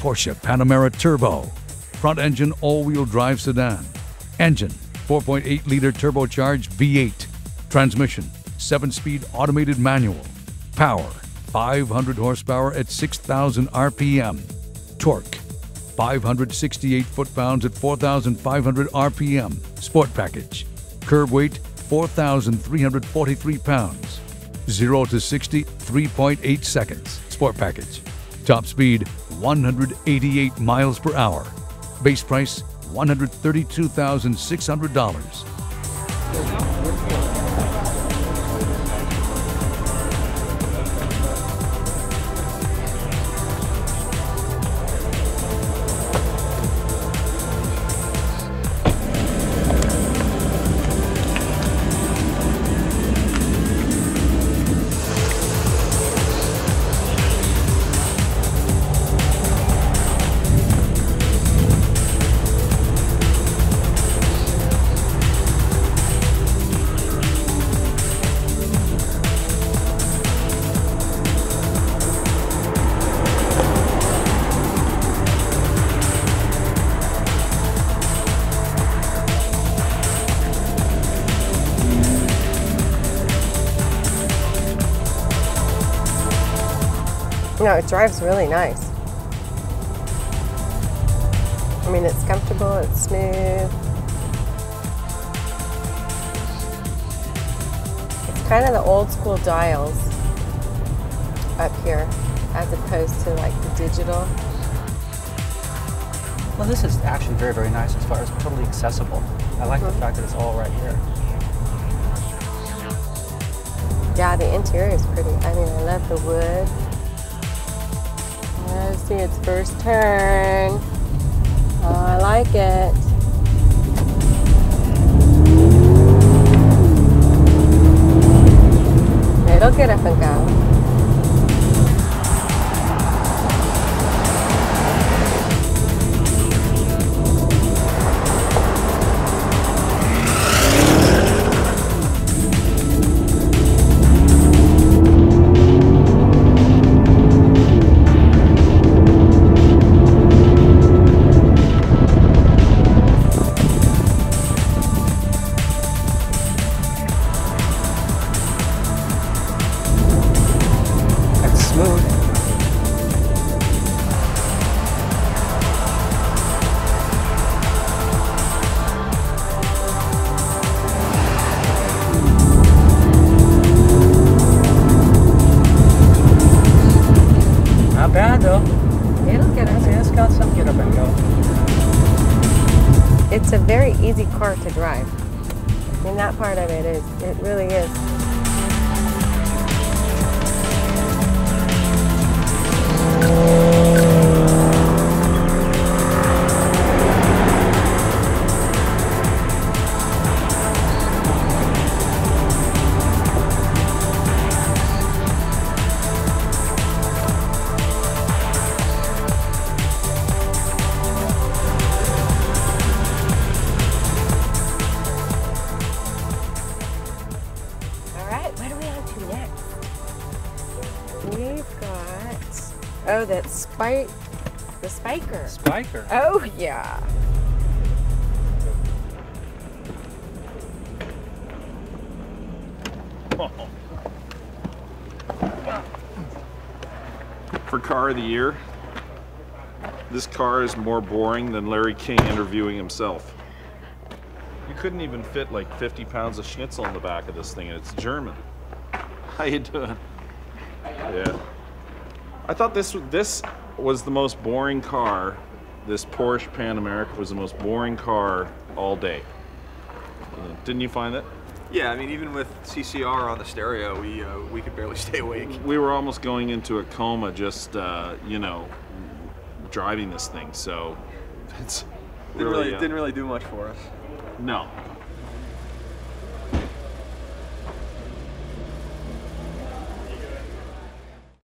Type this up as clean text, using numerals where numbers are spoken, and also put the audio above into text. Porsche Panamera Turbo, front-engine all-wheel drive sedan. Engine, 4.8-liter turbocharged V8. Transmission, 7-speed automated manual. Power, 500 horsepower at 6,000 RPM. Torque, 568 foot-pounds at 4,500 RPM. Sport package. Curb weight, 4,343 pounds. 0 to 60, 3.8 seconds. Sport package. Top speed, 188 miles per hour. Base price, $132,600. No, it drives really nice. I mean, it's comfortable, it's smooth. It's kind of the old school dials up here as opposed to like the digital. Well, this is actually very, very nice as far as totally accessible. I like the fact that it's all right here. Yeah, the interior is pretty. I mean, I love the wood. Let's see its first turn. Oh, I like it. It'll get up and go. It's a very easy car to drive. I mean, that part of it is, it really is. We've got, oh, that's the Spiker. Spiker? Oh, yeah. For Car of the Year, this car is more boring than Larry King interviewing himself. You couldn't even fit like 50 pounds of schnitzel in the back of this thing, and it's German. How you doing? Yeah, I thought this was the most boring car. This Porsche Panamera was the most boring car all day. Didn't you find that? Yeah, I mean, even with CCR on the stereo, we could barely stay awake. We were almost going into a coma just you know, driving this thing. So it's didn't really do much for us. No.